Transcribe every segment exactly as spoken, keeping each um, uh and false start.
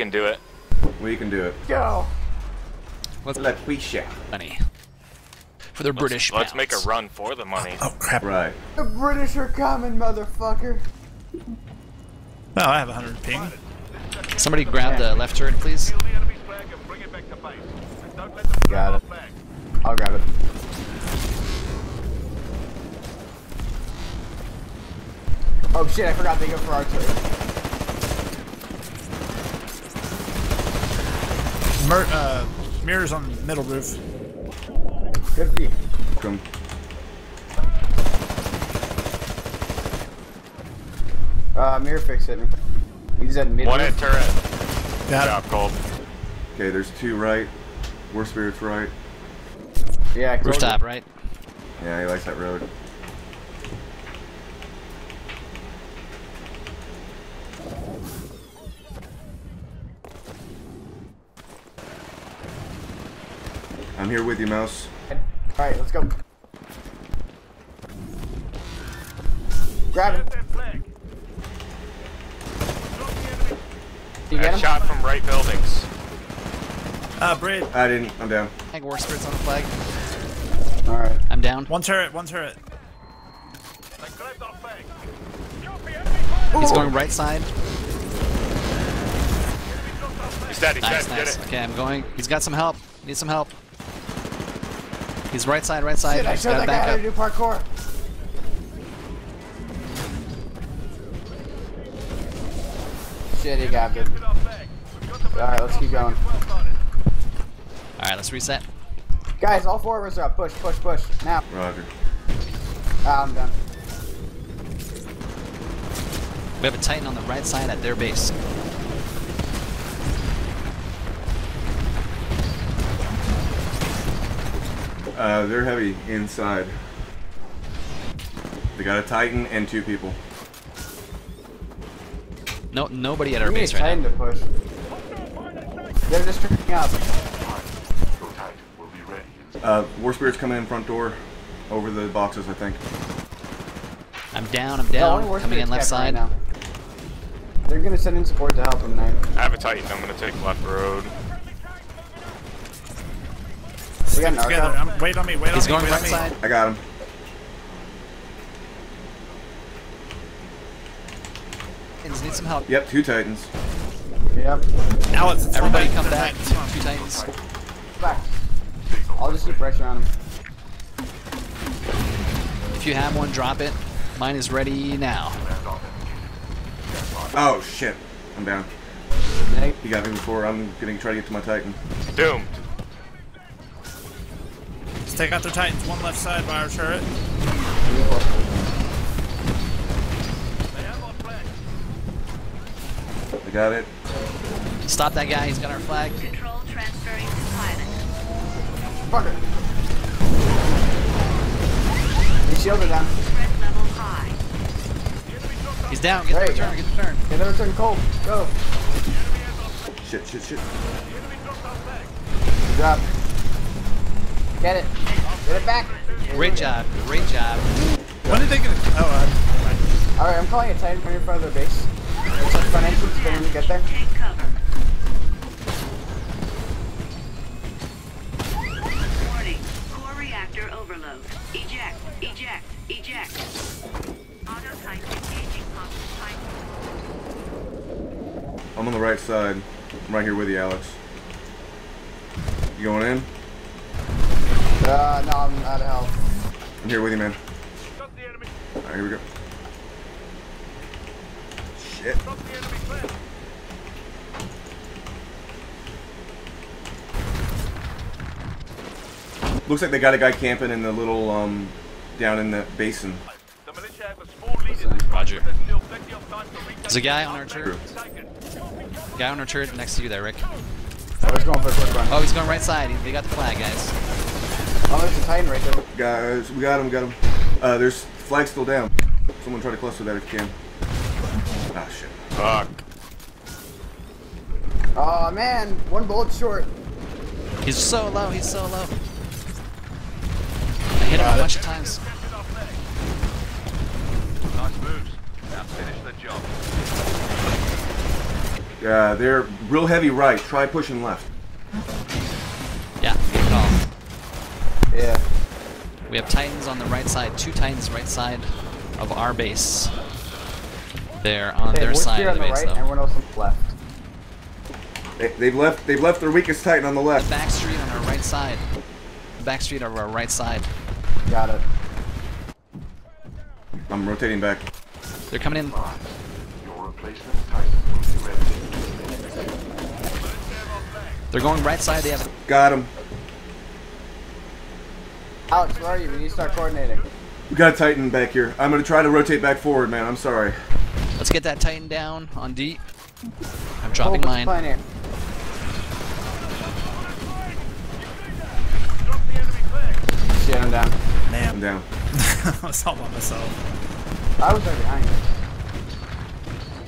can do it. We can do it. Yo! Let's Laquisha. Money. For the let's, British Let's pounds. Make a run for the money. Oh, oh crap. Right. The British are coming, motherfucker. Oh, I have one hundred ping. Somebody grab the left turret, please. Got it. I'll grab it. Oh shit, I forgot they go for our turret. Mer uh, mirrors on the middle roof. fifty. Come. Uh, mirror fix hit me. He's at mid. One at turret. Got job, Cold. Okay, there's two right. War Spirit's right. Yeah, I rooftop, right? Yeah, he likes that road. I'm here with you, Mouse. Alright, let's go. Grab it. You get him? Shot from right buildings. Uh, Brid. I didn't. I'm down. I think War Spirit's on the flag. Alright. I'm down. One turret, one turret. He's going right side. He's dead, he's nice, dead, nice. Did it. Okay, I'm going. He's got some help. Need some help. He's right side, right side. Shit, I showed that guy how to do parkour. Shit, he got good. Alright, let's keep going. Alright, let's reset. Guys, all four of us are up. Push, push, push. Now. Roger. Ah, I'm done. We have a Titan on the right side at their base. Uh, they're heavy inside. They got a Titan and two people. No, nobody at our base right now. We need Titan to push. They're just tripping up. Uh, War Spirit's coming in front door, over the boxes, I think. I'm down. I'm down. No, coming in left side. Right now. They're gonna send in support to help them now. I have a Titan. I'm gonna take left road. We got together. I'm, wait on me. Wait He's on me. He's going right side. I got him. Titans need some help. Yep, two Titans. Yep. Now it's everybody come back. Two Titans. Back. I'll just do pressure on him. If you have one, drop it. Mine is ready now. Oh shit! I'm down. You got me before. I'm gonna try to get to my Titan. Doomed. Take out their Titans, one left side by our turret. I got it. Stop that guy, he's got our flag. Control transferring to pilot. Fuck it. He shielded him. Threat level high. He's down, get the return, go. get the turn. Get the return, Cold, go. Shit, shit, shit. Good job. Get it. Get it back. Great job. Great job. When did they get it? Oh, uh, alright, I'm calling a Titan from your front of their base. There's a front entrance for when you get there. Take cover. Warning. Core reactor overload. Eject. Eject. Eject. Auto Titan engaging hostile Titan. I'm on the right side. I'm right here with you, Alex. You going in? Uh, no, I'm out of health. I'm here with you, man. Alright, here we go. Shit. Looks like they got a guy camping in the little, um, down in the basin. Roger. There's a guy on our turret. Guy on our turret next to you there, Rick. Oh, he's going, for oh, he's going right side. They got the flag, guys. Oh, there's a Titan right there. Guys, we got him, got him. Uh, there's flag still down. Someone try to cluster that if you can. Ah, shit. Fuck. Aw, oh, man. One bullet short. He's so low, he's so low. I hit him a bunch of times. Nice moves. Now finish the job. Uh, they're real heavy right. Try pushing left. Yeah, good call. Yeah. We have Titans on the right side. Two Titans right side of our base. They're on okay, their side of the, the base, right, though. Everyone else is left. They, they've left. They've left their weakest Titan on the left. The back street on our right side. The back street on our right side. Got it. I'm rotating back. They're coming in. They're going right side. They have it. Got him. Alex, where are you? We need to start coordinating. We got a Titan back here. I'm gonna try to rotate back forward, man. I'm sorry. Let's get that Titan down on D. I'm dropping oh, mine. Here? Shit, I'm down. Man, I'm down. I was all by myself. I was right behind you.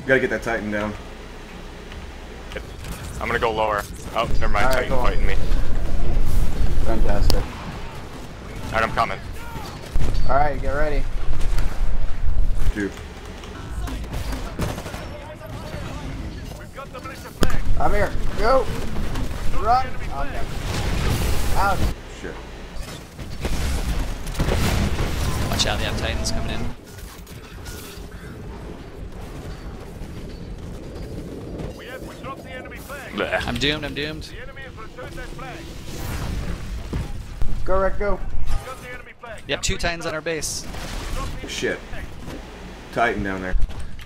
Gotta get that Titan down. I'm gonna go lower. Oh, never mind. Right, Titan fighting me. Fantastic. Alright, I'm coming. Alright, get ready. Dude. We've got the militia flag. I'm here. Go! Run! Okay. Out! Shit. Watch out, they have Titans coming in. I'm doomed, I'm doomed. The enemy has returned that flag. Go, Rick, go. You have two Titans on our base. Shit. Titan down there.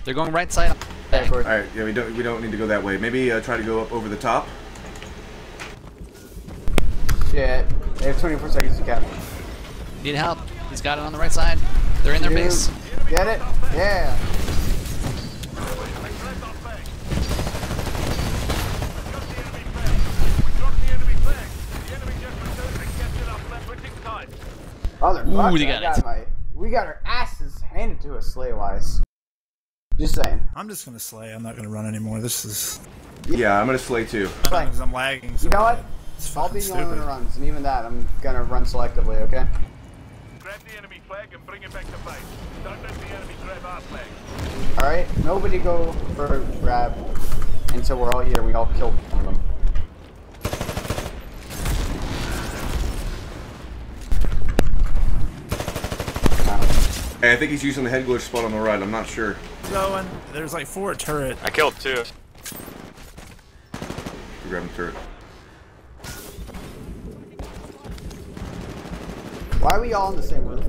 They're going right side. Hey, alright, yeah, we don't, we don't need to go that way. Maybe uh, try to go up over the top. Shit. They have twenty-four seconds to capture. Need help. He's got it on the right side. They're in their Dude. base. Get it? Yeah. Motherfucker, Ooh, they got, got it. My, we got our asses handed to us slay-wise. Just saying. I'm just gonna slay. I'm not gonna run anymore. This is... Yeah, yeah I'm gonna slay too. Because I'm lagging so You know what? I'll be the only one who runs, and even that, I'm gonna run selectively, okay? Grab the enemy flag and bring it back to fight. Don't let the enemy grab our flag. Alright, nobody go for grab until we're all here. We all kill one of them. Hey, I think he's using the head glitch spot on the right, I'm not sure. So, and there's like four turret. I killed two. We're grabbing turret. Why are we all in the same room?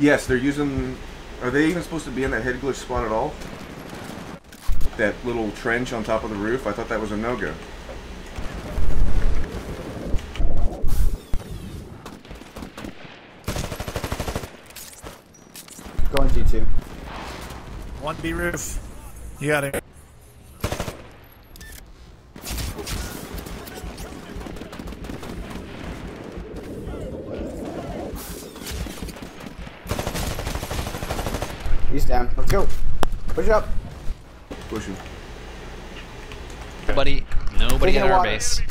Yes, they're using... Are they even supposed to be in that head glitch spot at all? That little trench on top of the roof? I thought that was a no-go. Going G two. One B roof. You got it. He's down. Let's go. Push up. Push him. Nobody. Nobody in our base.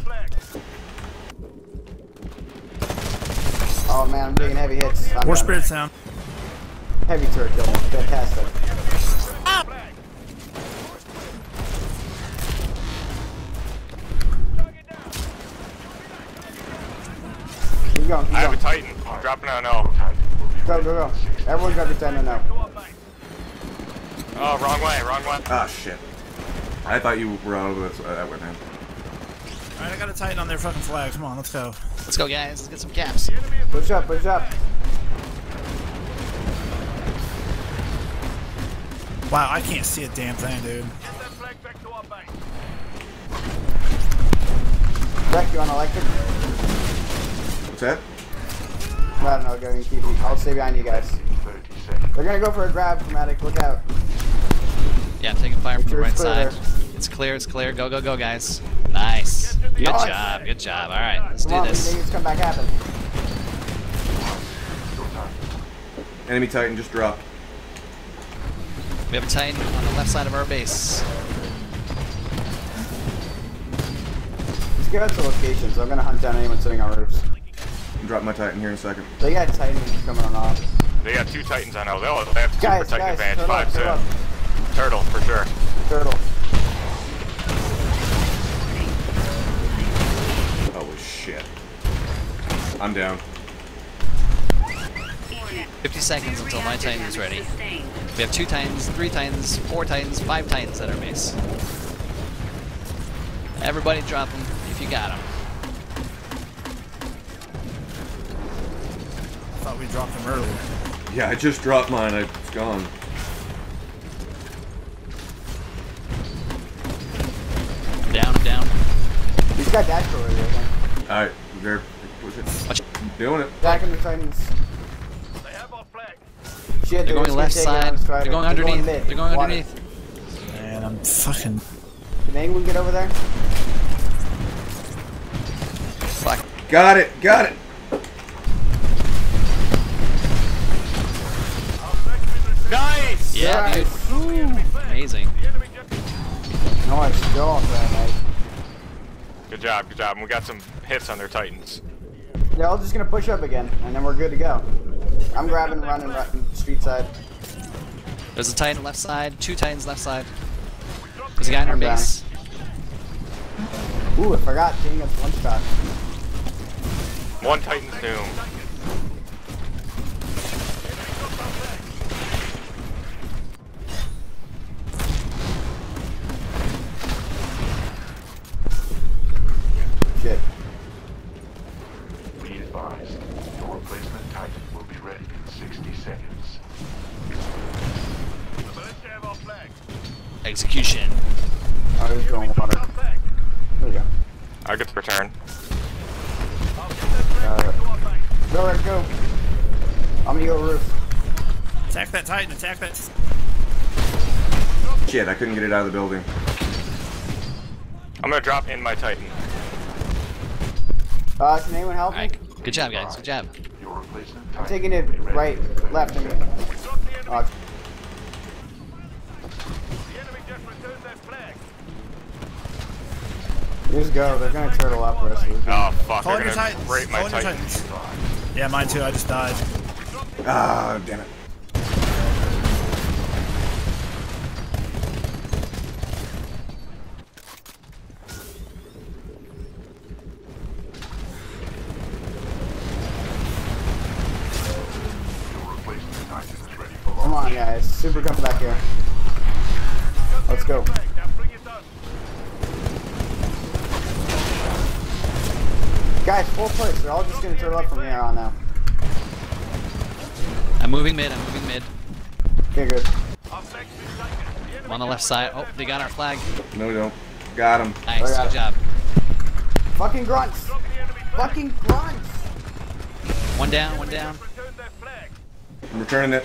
Oh man, I'm taking heavy hits. More spirits down. Heavy turret kill, fantastic. Ah! Keep going, keep I going. have a Titan. I'm dropping on O. Go, go, go. Everyone grab your Titan on O. Oh, wrong way, wrong way. Ah, shit. I thought you were out of that way, man. Alright, I got a Titan on their fucking flag. Come on, let's go. Let's go, guys. Let's get some caps. Push up, push up. Wow, I can't see a damn thing, dude. Get that flag back to our base. Wreck, you on electric? What's that? I don't know, go and keep me. I'll stay behind you guys. They're gonna go for a grab, Chromatic, look out. Yeah, I'm taking fire Make from the right side. There. It's clear, it's clear. Go, go, go, guys. Nice. Good oh, job, good job. Alright, let's come do on, this. Niggas come back at them. Enemy Titan just dropped. We have a Titan on the left side of our base. Just give us the locations. I'm gonna hunt down anyone sitting on roofs. Drop my Titan here in a second. They got Titan coming on off. They got two Titans on now. They'll have super guys, Titan guys, advantage. Five soon. Turtle for sure. Turtle. Oh shit! I'm down. fifty seconds until my Titan is ready. We have two Titans, three Titans, four Titans, five Titans at our base. Everybody drop them if you got them. I thought we dropped them earlier. Yeah, I just dropped mine. It's gone. Down, down. He's got that door right there. Alright, there. Push it. I'm doing it. Back in the Titans. Shit, they're, they're going left side. They're going underneath. They're going, they're going underneath. Man, I'm fucking. Can anyone get over there? Fuck. Got it. Got it. Nice. Yeah, nice. Dude. Ooh. Amazing. No, I still off that night. Good job. Good job. And we got some hits on their Titans. They're all just gonna push up again, and then we're good to go. I'm grabbing, running, running, street side. There's a Titan left side, two Titans left side. There's a guy in our base. Ooh, I forgot, King has one shot. One Titan's doom. Shit. Be advised, your replacement Titan will be ready in sixty seconds. Execution. I was going water. There we go. I get the return. Uh, go, right, go. I'm gonna go roof. Attack that Titan, attack that. Shit, I couldn't get it out of the building. I'm gonna drop in my Titan. Uh, can anyone help me? Good job, guys. Good job. I'm taking it right, left. I mean. Uh, just go. They're gonna turtle up rest of us. Oh fuck! They're gonna break my Titans. Yeah, mine too. I just died. Ah, oh, damn it. Come on, guys. Super comes back here. Let's go. Guys, full place. They're all just gonna turtle up from here on now. I'm moving mid. I'm moving mid. Okay, good. I'm on the left side. Oh, they got our flag. No, we don't. Got him. Nice. Oh, got good him. Job. Fucking grunts. Fucking grunts. One down. One down. I'm returning it.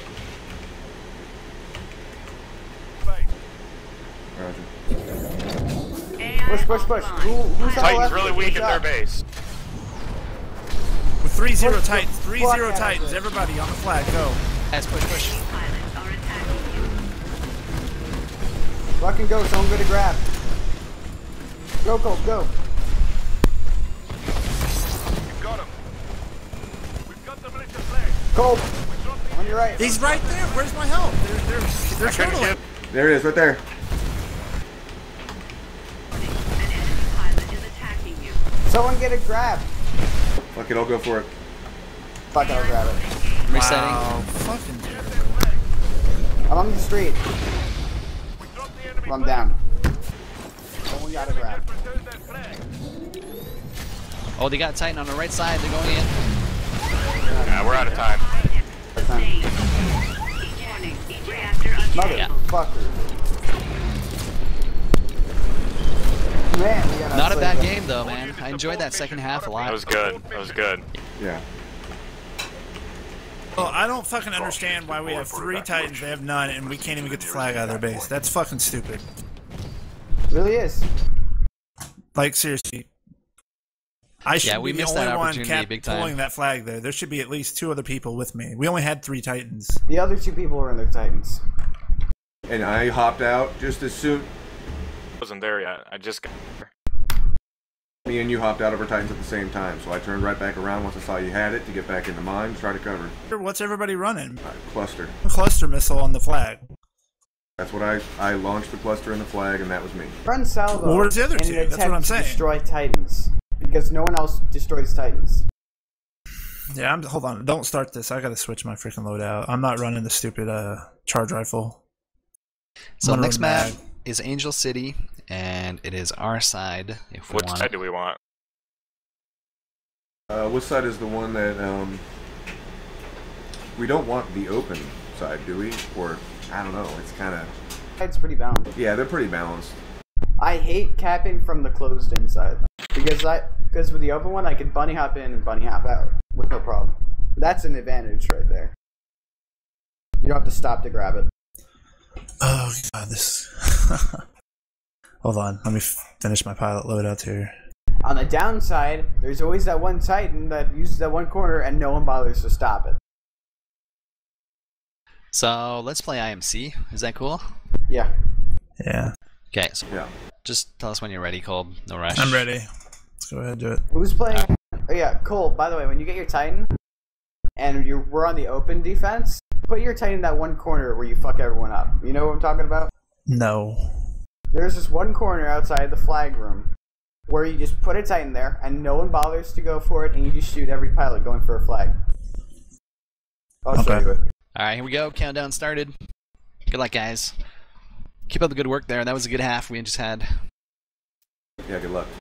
Push, push, push. Who, who's Titans really weak at their base. With three zero Titans, three zero Titans. Everybody on the flag, go. Let's push, push. Fucking go, so I'm good to grab. Go, go, go. We've got him. We've got the militia flag. Cole, on your right. He's right there. Where's my help? They're they're they're turtling. There it is, right there. Someone get a grab. Fuck it, I'll go for it. Fuck it, I'll grab it. Resetting. Wow. Fucking I'm on the street. I'm down. Someone got a grab. Oh, they got Titan on the right side. They're going in. Yeah, we're out of time. Motherfucker. Man, not a bad game though, man. I enjoyed that second half a lot. That was good. That was good. Yeah. Well, I don't fucking understand why we have three Titans, they have none, and we can't even get the flag out of their base. That's fucking stupid. It really is. Like, seriously. I should yeah, we be missed the only that one kept big time. Pulling that flag there. There should be at least two other people with me. We only had three Titans. The other two people were in their Titans. And I hopped out just as soon... wasn't there yet. I just got there. Me and you hopped out of our Titans at the same time, so I turned right back around once I saw you had it to get back into mine to try to cover. What's everybody running? Uh, cluster. A cluster missile on the flag. That's what I I launched the cluster in the flag, and that was me. Run salvo. Well, where's the other two? That's what I'm saying. Destroy Titans because no one else destroys Titans. Yeah, I'm. Hold on. Don't start this. I gotta switch my freaking loadout. I'm not running the stupid uh charge rifle. So the next map is Angel City. And it is our side, if we want. Which side do we want? Uh, which side is the one that, um... we don't want the open side, do we? Or, I don't know, it's kind of... It's pretty balanced. Yeah, they're pretty balanced. I hate capping from the closed-in side. Because I, because with the open one, I can bunny hop in and bunny hop out. With no problem. That's an advantage right there. You don't have to stop to grab it. Oh, God, this... Hold on, let me finish my pilot loadout here. On the downside, there's always that one Titan that uses that one corner and no one bothers to stop it. So, let's play I M C. Is that cool? Yeah. Yeah. Okay, so yeah. Just tell us when you're ready, Cole. No rush. I'm ready. Let's go ahead and do it. Who's playing? Oh yeah, Cole, by the way, when you get your Titan and you're, we're on the open defense, put your Titan in that one corner where you fuck everyone up. You know what I'm talking about? No. There's this one corner outside the flag room where you just put a Titan there and no one bothers to go for it and you just shoot every pilot going for a flag. I'll show you it. Alright, here we go. Countdown started. Good luck, guys. Keep up the good work there. That was a good half we just had. Yeah, good luck.